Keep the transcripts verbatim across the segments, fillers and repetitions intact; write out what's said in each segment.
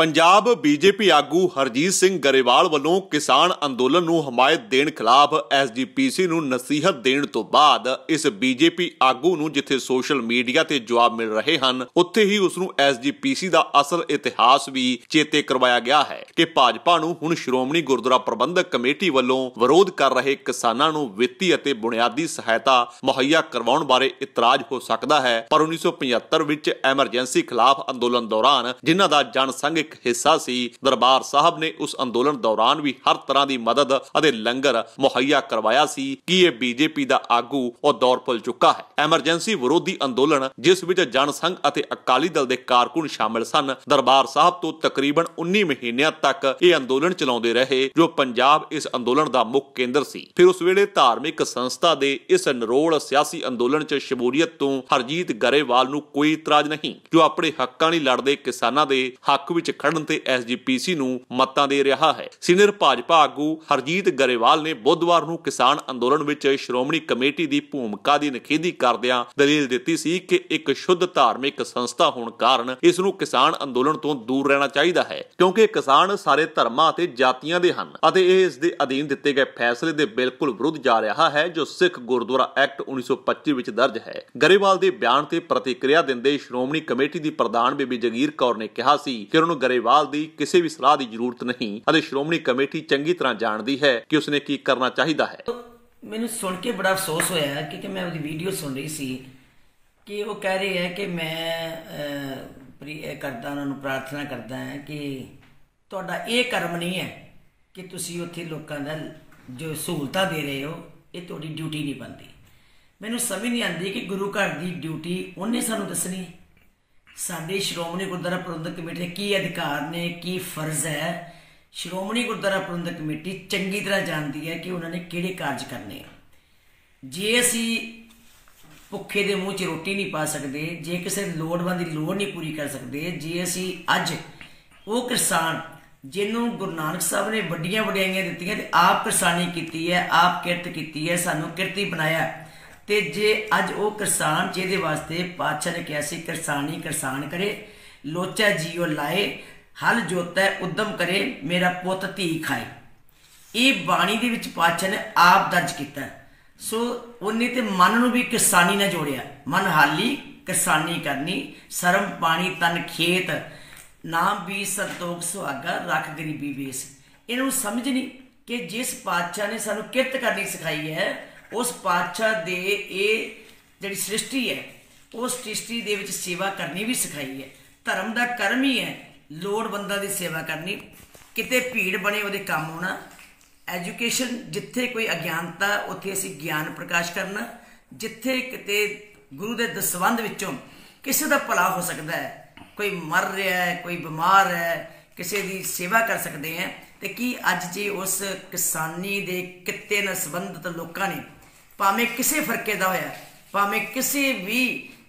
Punjab BJP आगू हरजीत सिंह ग्रेवाल वालों किसान अंदोलन नूं हमायत देण खिलाफ एसजीपीसी नूं नसीहत देण तो बाद इस बीजेपी आगू नूं जिथे सोशल मीडिया ते जवाब मिल रहे हन उत्थे ही उस नूं एसजीपीसी दा असल इतिहास भी चेते करवाया गया है कि भाजपा नूं हुण श्रोमणी गुरुद्वारा प्रबंधक कमेटी वालों विरोध कर रहे किसानां नूं वित्ती अते बुनियादी सहायता मुहैया करवाउण बारे इतराज हो सकदा है। पर उन्नीस सौ पचहत्तर विच एमरजेंसी खिलाफ अंदोलन दौरान जिन्हां दा जनसंघ एक हिस्सा सी दरबार साहब ने उस अंदोलन दौरान भी हर तरह की मदद अते लंगर मुहैया करवाया सी कि यह बीजेपी दा आगू और दौर भुल चुका है। एमरजेंसी विरोधी अंदोलन जिस विच जनसंघ अते अकाली दल दे कारकुन शामिल सन दरबार साहब तो तकरीबन उन्नीस महीनों तक यह अंदोलन चलाते रहे जो पंजाब इस अंदोलन का मुख केंद्र सी। फिर उस वेले धार्मिक संस्था के इस नरोल सियासी अंदोलन च शमूलीयत तो हरजीत ग्रेवाल नूं कोई इतराज नहीं जो अपने हक्कां नहीं लड़दे किसानां दे हक विच खड़न ते एसजीपीसी नूं मतां दे रहा है। सीनियर भाजपा आगू हरजीत ग्रेवाल ने बुधवार नूं किसान अंदोलन विच श्रोमणी कमेटी दी भूमिका दी निखेधी करदियां दलील दित्ती सी कि इक शुद्ध धार्मिक संस्था होण कारण इस नूं किसान अंदोलन तों दूर रहना चाहीदा है क्योंकि किसान सारे धर्मां ते जातीआं दे हन अते इह इस दे अधीन दित्ते गए फैसले दे बिल्कुल विरुद्ध जा रहा है जो सिख गुरुद्वारा एक्ट उन्नीस सौ पच्ची विच दर्ज है। ग्रेवाल दे बयान ते प्रतिक्रिया दिंदे श्रोमणी कमेटी दी प्रधान बीबी जगीर कौर ने कहा सी कि उन्होंने ग्रेवाल दी किसी भी सलाह की जरूरत नहीं अते श्रोमणी कमेटी चंगी तरह जानती है कि उसने की करना चाहिए है। तो मैंने सुन के बड़ा अफसोस होया है क्योंकि मैं उनकी वीडियो सुन रही सी कि वो कह रहे हैं कि मैं करता उन्होंने प्रार्थना करता है कि तुहाडा ये कर्म नहीं है कि तुसीं उत्थे लोकां दा जो सहूलतां दे रहे हो ये तुहाडी ड्यूटी नहीं बनती। मैनूं समझ नहीं आती कि गुरु घर की ड्यूटी उन्हें सानूं दसनी साडे श्रोमणी गुरुद्वारा प्रबंधक कमेटी के की अधिकार ने की फर्ज है। श्रोमणी गुरुद्वारा प्रबंधक कमेटी चंगी तरह जानती है कि उन्होंने किहड़े कार्ज करने जे असी भुखे दे मूँह च रोटी नहीं पा सकते जे किसी लोड़वंद की लोड़ नहीं पूरी कर सकते जे असी अज वो किसान जिन्हों गुरु नानक साहब ने वड्डियां वड्याइयां दित्तियां ते आप किसानी कीती है आप किरत कीती है सानू किरती बनाया ते जे अज वो किसान जिहदे वास्ते पातशाह ने कहा सी किसान ही किसान करे लोचा जीओ लाए हल जोता उद्यम करे मेरा पुत धी खाए ये बाणी दे विच पातशाह ने आप दर्ज किया। सो उन्हें तो मन नूं भी किसानी नाल जोड़िया मन हाली किसानी करनी शर्म पानी तन खेत नाम भी संतोख सुहागा रख गरीबी वेस। इन्हां नूं समझ नहीं कि जिस पातशाह ने सानूं किरत करनी सिखाई है उस पातशाह दे जिहड़ी सृष्टि है उस सृष्टि दे विच सेवा करनी भी सिखाई है। धर्म दा कर्म ही है लोड़वंदां दी सेवा करनी किते भीड़ बने उहदे काम आउणा एजुकेशन जिथे कोई अग्यानता उत्थे असीं ज्ञान प्रकाश करना जिथे किते गुरु दे दसबंध विचों किसी दा भला हो सकता है कोई मर रहा है कोई बीमार है किसी दी सेवा कर सकते हैं तो कि अज जे उस किसानी दे किते नाल संबंधित लोकां ने भावें किसी फरके का होया भावें किसी भी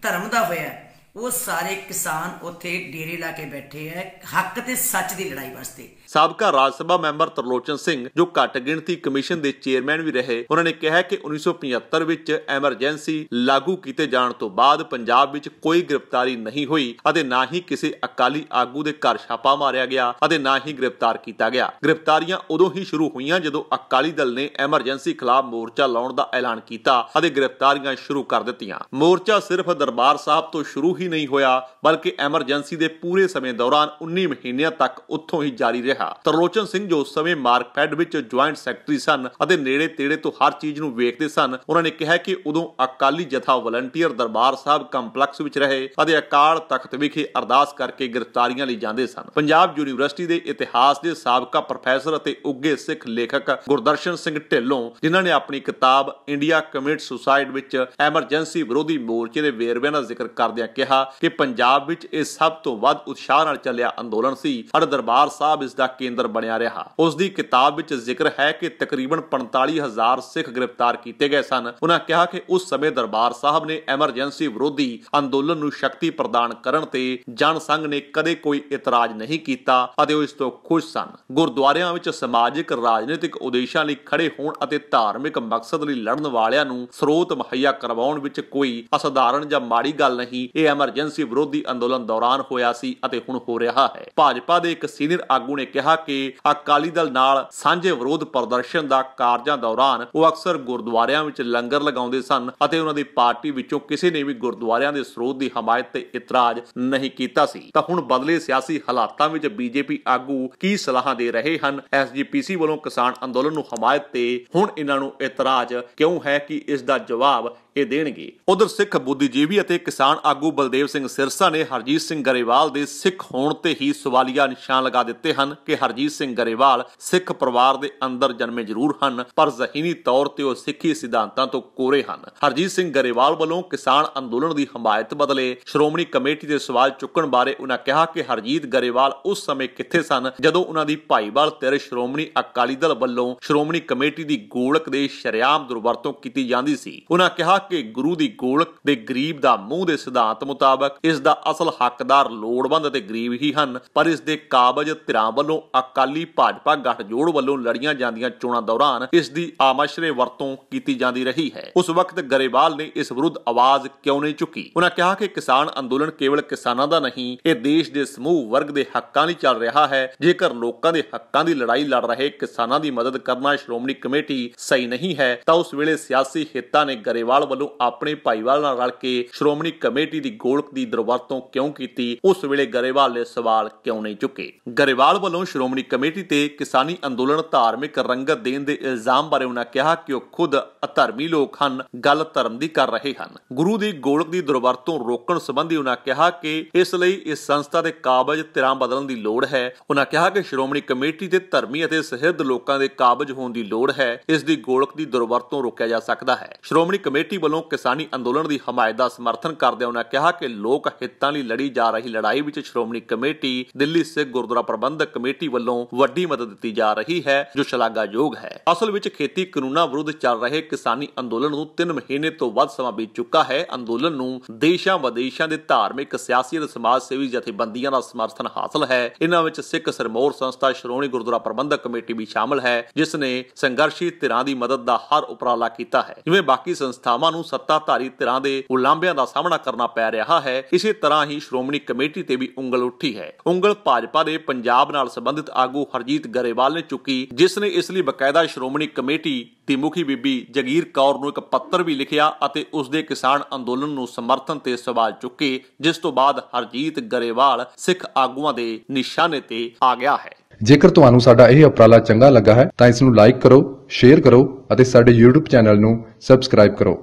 धर्म का होया वो सारे किसान उत्थे डेरे ला के बैठे है हक ते सच की लड़ाई वास्ते। साबका राज्य सभा मैंबर तरलोचन सिंह जो घट गिणती कमीशन के चेयरमैन भी रहे उन्होंने कहा कि उन्नीस सौ पचहत्तर विच एमरजेंसी लागू किए जाने तो बाद पंजाब विच कोई गिरफ्तारी नहीं हुई अते ना ही किसी अकाली आगू के घर छापा मारिया गया अते ना ही गिरफ्तार किया गया। गिरफ्तारियां उदों ही शुरू हुई जदों अकाली दल ने एमरजेंसी खिलाफ मोर्चा लाने का ऐलान किया अते गिरफ्तारियां शुरू कर दित्तियां। मोर्चा सिर्फ दरबार साहब तो शुरू ही नहीं होया बल्कि एमरजेंसी दे पूरे समय दौरान उन्नीस महीनों तक उत्थों ही जारी रहा। तरलोचन सिंह जो उस समय मार्कफेड विच ज्वाइंट सैक्टरी सन अते नेड़े तेड़े तो हर चीज़ नूं वेखदे सन उन्होंने कहा कि उदों अकाली जथा वलंटीयर दरबार साहब कंपलैक्स विच रहे अते अकाल तख्त विखे अरदास करके गिरफ्तारियां लई जांदे सन। पंजाब यूनीवर्सिटी दे इतिहास दे साबका प्रोफैसर अते उगे सिख लेखक गुरदर्शन सिंह ढिल्लों जिन्हां ने अपनी किताब इंडिया कमिट सुसाइड विच एमरजेंसी विरोधी मोर्चे दे वेरविਆਂ ਦਾ ਜ਼ਿਕਰ ਕਰਦਿਆਂ कहा कि पंजाब विच इह सब तो वध उत्साह नाल चलिया अंदोलन सी और दरबार साहब इसदा केंद्र बनिया रहा। उस दी किताब विच जिक्र है कि तकरीबन पैंतालीस हज़ार सिख गिरफ्तार कीते गए सन। उन्हें कहा कि उस समय दरबार साहब ने एमरजेंसी विरोधी अंदोलन नूं शक्ति प्रदान करन ते जनसंघ ने कदे कोई इतराज नहीं कीता अते उस तों खुश सन। गुरुद्वारियां विच समाजिक राजनीतिक उद्देशां लई खड़े होण अते धार्मिक मकसद लई लड़न वालियां नूं स्रोत मुहैया करवाउण विच कोई असधारण जां माड़ी गल नहीं। इह एमरजेंसी विरोधी अंदोलन दौरान होया सी अते हुण हो रहा है। भाजपा दे एक सीनियर आगू ने कहा कि अकाली दल नाल सांझे विरोध प्रदर्शन दा कार्जां दौरान ओह अक्सर गुरुद्वारियां विच लंगर लगाउंदे सन अते उहनां दी पार्टी विचों किसी ने भी गुरुद्वारियां दे स्रोत दी हमायत ते इतराज नहीं कीता सी। तां हुण बदले सियासी हालातां विच बीजेपी आगू की सलाहां दे रहे हन। एसजीपीसी वल्लों किसान अंदोलन नूं हमायत ते हुण इन्हां नूं इतराज क्यों है कि इस दा जवाब देणगे। उधर सिख बुद्धिजीवी अते किसान आगू बलदेव सिंह सिरसा ने हरजीत सिंह ग्रेवाल दे सिख होण ते ही सवालिया निशान लगा दित्ते हन कि हरजीत सिंह ग्रेवाल सिख परिवार दे अंदर जन्मे जरूर हन पर ज़हनी तौर ते ओह सिक्खी सिद्धांतां तों कोरे हन। हरजीत सिंह ग्रेवाल वल्लों किसान अंदोलन दी हमायत बदले श्रोमणी कमेटी दे सवाल चुकण बारे उन्हां कहा कि हरजीत ग्रेवाल उस समय कित्थे सन जदों उन्हां दी भाईवाल तेरे श्रोमणी अकाली दल वल्लों श्रोमणी कमेटी दी गोलक दे शरेआम दुरवरतों कीती जांदी सी। उन्हां कहा कि गुरु दी गोलक दे गरीब दा मूंह दे सिद्धांत मुताबक इस दा असल हकदार लोड़वंद ते गरीब ही हन पर इस दे काबज धिरां वल्लों अकाली भाजपा गठजोड़ वल्लों लड़ियां जांदियां चोणां दौरान इस दी आमाशरे वरतों कीती जांदी रही है। उस वक्त ग्रेवाल ने इस विरुद्ध आवाज क्यों नहीं चुकी। उन्हें कहा कि किसान अंदोलन केवल किसानां दा नहीं इह देश दे समूह वर्ग दे हक्कां लई चल रहा है। जेकर लोकां दे हक्कां दी लड़ाई लड़ रहे किसानां दी मदद करना श्रोमणी कमेटी सही नहीं है तां उस वेले सियासी हितां ने ग्रेवाल ਵੱਲੋਂ ਆਪਣੇ ਭਾਈਵਾਲ ਨਾਲ ਰਲ ਕੇ ਸ਼੍ਰੋਮਣੀ ਕਮੇਟੀ ਦੀ ਗੋਲਕ ਦੀ ਦੁਰਵਰਤੋਂ ਕਿਉਂ ਕੀਤੀ ਉਸ ਵੇਲੇ ਗਰੇਵਾਲ ਨੇ ਸਵਾਲ ਕਿਉਂ ਨਹੀਂ ਚੁੱਕੇ। ਗਰੇਵਾਲ ਵੱਲੋਂ ਸ਼੍ਰੋਮਣੀ ਕਮੇਟੀ ਤੇ ਕਿਸਾਨੀ ਅੰਦੋਲਨ ਧਾਰਮਿਕ ਰੰਗਤ ਦੇਣ ਦੇ ਇਲਜ਼ਾਮ ਬਾਰੇ ਉਹਨਾਂ ਕਿਹਾ ਕਿ ਉਹ ਖੁਦ ਅਧਰਮੀ ਲੋਕ ਹਨ, ਗੱਲ ਧਰਮ ਦੀ ਕਰ ਰਹੇ ਹਨ। ਗੁਰੂ ਦੀ ਗੋਲਕ ਦੀ ਦੁਰਵਰਤੋਂ ਰੋਕਣ ਸੰਬੰਧੀ ਉਹਨਾਂ ਕਿਹਾ ਕਿ ਇਸ ਲਈ ਇਸ ਸੰਸਥਾ ਦੇ ਕਾਬਜ ਧਿਰਾਂ ਬਦਲਣ ਦੀ ਲੋੜ ਹੈ। ਉਹਨਾਂ ਕਿਹਾ ਕਿ ਸ਼੍ਰੋਮਣੀ ਕਮੇਟੀ ਤੇ ਧਰਮੀ ਅਤੇ ਸਹਿਰਦ ਲੋਕਾਂ ਦੇ ਕਾਬਜ ਹੋਣ ਦੀ ਲੋੜ ਹੈ। ਇਸ ਦੀ ਗੋਲਕ ਦੀ ਦੁਰਵਰਤੋਂ ਰੋਕਿਆ ਜਾ ਸਕਦਾ ਹੈ। ਸ਼੍ਰੋਮਣੀ ਕਮੇਟੀ ਵੱਲੋਂ ਕਿਸਾਨੀ ਅੰਦੋਲਨ ਦੀ ਹਮਾਇਤ ਦਾ ਸਮਰਥਨ ਕਰਦਿਆਂ ਉਹਨਾਂ ਕਿਹਾ ਕਿ ਲੋਕ ਹਿੱਤਾਂ ਲਈ ਲੜੀ ਜਾ ਰਹੀ ਲੜਾਈ ਵਿੱਚ ਸ਼੍ਰੋਮਣੀ ਕਮੇਟੀ ਦਿੱਲੀ ਸਿੱਖ ਗੁਰਦੁਆਰਾ ਪ੍ਰਬੰਧਕ ਕਮੇਟੀ ਵੱਲੋਂ ਵੱਡੀ ਮਦਦ ਦਿੱਤੀ ਜਾ ਰਹੀ ਹੈ ਜੋ ਸ਼ਲਾਘਾਯੋਗ ਹੈ। ਅਸਲ ਵਿੱਚ ਖੇਤੀ ਕਾਨੂੰਨਾਂ ਵਿਰੁੱਧ ਚੱਲ ਰਹੇ ਕਿਸਾਨੀ ਅੰਦੋਲਨ ਨੂੰ ਤਿੰਨ ਮਹੀਨੇ ਤੋਂ ਵੱਧ ਸਮਾਂ ਬੀਤ ਚੁੱਕਾ ਹੈ। ਅੰਦੋਲਨ ਨੂੰ ਦੇਸ਼ਾਂ ਵਿਦੇਸ਼ਾਂ ਦੇ ਧਾਰਮਿਕ, ਸਿਆਸੀ ਅਤੇ ਸਮਾਜ ਸੇਵੀ ਜਥੇਬੰਦੀਆਂ ਦਾ ਸਮਰਥਨ ਹਾਸਲ ਹੈ। ਇਹਨਾਂ ਵਿੱਚ ਸਿੱਖ ਸਿਰਮੌਰ ਸੰਸਥਾ ਸ਼੍ਰੋਮਣੀ ਗੁਰਦੁਆਰਾ ਪ੍ਰਬੰਧਕ ਕਮੇਟੀ ਵੀ ਸ਼ਾਮਲ ਹੈ ਜਿਸ ਨੇ ਸੰਘਰਸ਼ੀ ਧਿਰਾਂ ਦੀ ਮਦਦ ਦਾ ਹਰ ਉਪਰਾਲਾ ਕੀਤਾ ਹੈ। ਜਿਵੇਂ ਬਾਕੀ ਸੰਸਥਾਵਾਂ ਨੂੰ सत्ताधारी धिरां दे उलांभियां दा सामना करना पै रहा है, इसी तरह ही श्रोमणी कमेटी ते भी उंगल उठी है। उंगल भाजपा दे पंजाब नाल संबंधित आगू हरजीत ग्रेवाल ने चुकी जिसने इसलिए बकायदा श्रोमणी कमेटी दी मुखी बीबी जगीर कौर नूं इक पत्र भी लिखिया अते उस दे किसान अंदोलन नूं समर्थन ते सवाल चुके जिस तो बाद हरजीत ग्रेवाल सिख आगूआं दे निशाने ते आ गया है। जेकर तुहानू साडा यह उपराला चंगा लगा है तां इस नूं लाइक करो, शेयर करो अते साडे यूट्यूब चैनल नूं सबसक्राइब करो।